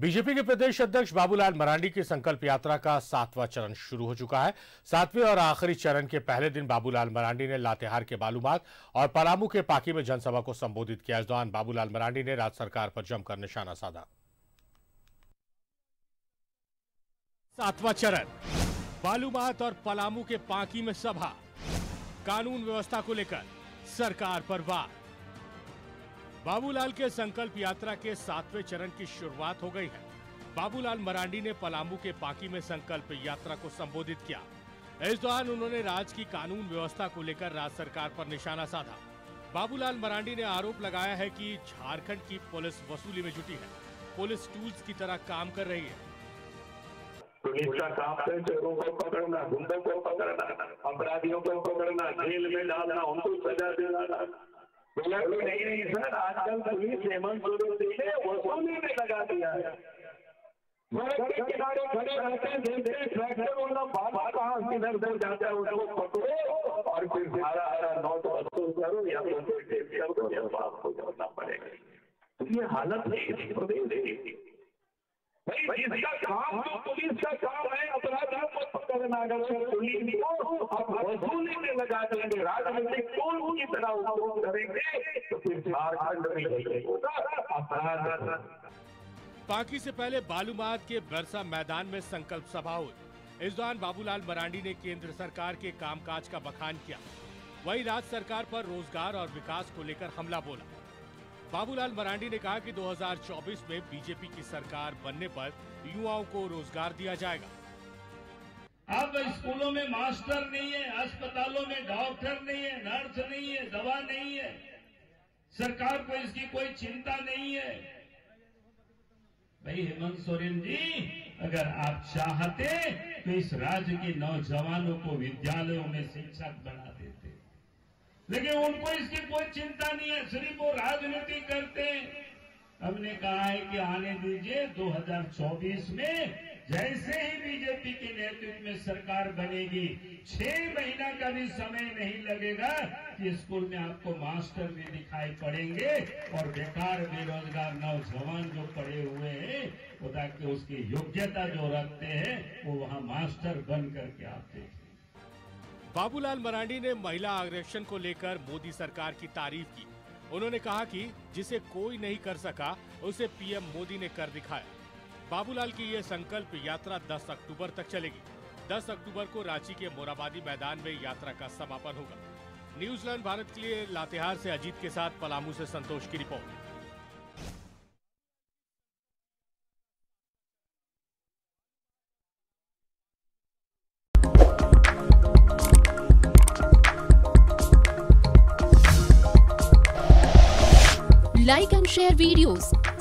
BJP के प्रदेश अध्यक्ष बाबूलाल मरांडी की संकल्प यात्रा का 7वां चरण शुरू हो चुका है। 7वें और आखिरी चरण के पहले दिन बाबूलाल मरांडी ने लातेहार के बालूमाथ और पलामू के पांकी में जनसभा को संबोधित किया। इस दौरान बाबूलाल मरांडी ने राज्य सरकार पर जमकर निशाना साधा। 7वां चरण, बालूमाथ और पलामू के पांकी में सभा, कानून व्यवस्था को लेकर सरकार पर वार। बाबूलाल के संकल्प यात्रा के 7वें चरण की शुरुआत हो गई है। बाबूलाल मरांडी ने पलामू के पांकी में संकल्प यात्रा को संबोधित किया। इस दौरान उन्होंने राज्य की कानून व्यवस्था को लेकर राज्य सरकार पर निशाना साधा। बाबूलाल मरांडी ने आरोप लगाया है कि झारखंड की पुलिस वसूली में जुटी है, पुलिस टूल्स की तरह काम कर रही है। पुलिस का काम है चोरों को पकड़ना, गुंडों को पकड़ना, अपराधियों को पकड़ना, जेल में डालना, उनको सजा दिलाना। नहीं सर, आजकल पुलिस हेमंत सोरेन ने वसूली में लगा दिया है। किनारे खड़े रहते हैं, देखते हैं ट्रैक्टर वाला बाबा कहाँ किधर उधर जाता है, उसको पकड़ो और फिर हरा हरा नोट वसूल करो या आपको करना पड़ेगा। ये हालत नहीं भाई, इसका काम तो पुलिस का काम है अपराधों को पकड़ना। अगर पुलिस को अब वसूली में लगा देंगे, राजनीतिक टोल की तरह उपयोग करेंगे तो फिर झारखंड में होगा अपराध। पांकी से पहले बालूमाथ के बरसा मैदान में संकल्प सभा हुई। इस दौरान बाबूलाल मरांडी ने केंद्र सरकार के कामकाज का बखान किया, वहीं राज्य सरकार पर रोजगार और विकास को लेकर हमला बोला। बाबूलाल मरांडी ने कहा कि 2024 में बीजेपी की सरकार बनने पर युवाओं को रोजगार दिया जाएगा। अब स्कूलों में मास्टर नहीं है, अस्पतालों में डॉक्टर नहीं है, नर्स नहीं है, दवा नहीं है। सरकार को इसकी कोई चिंता नहीं है। भाई हेमंत सोरेन जी, अगर आप चाहते तो इस राज्य के नौजवानों को विद्यालयों में शिक्षक बना देते, लेकिन उनको इसकी कोई चिंता नहीं है, सिर्फ वो राजनीति करते हैं। हमने कहा है कि आने दीजिए 2024 में जैसे ही बीजेपी के नेतृत्व में सरकार बनेगी, 6 महीना का भी समय नहीं लगेगा कि स्कूल में आपको मास्टर भी दिखाई पड़ेंगे और बेकार बेरोजगार नौजवान जो पड़े हुए हैं, वो ताकि उसकी योग्यता जो रखते हैं वो वहाँ मास्टर बन करके आते हैं। बाबूलाल मरांडी ने महिला आरक्षण को लेकर मोदी सरकार की तारीफ की। उन्होंने कहा कि जिसे कोई नहीं कर सका उसे पीएम मोदी ने कर दिखाया। बाबूलाल की ये संकल्प यात्रा 10 अक्टूबर तक चलेगी। 10 अक्टूबर को रांची के मोराबादी मैदान में यात्रा का समापन होगा। न्यूज़11 भारत के लिए लातेहार से अजीत के साथ पलामू से संतोष की report. Like and share videos,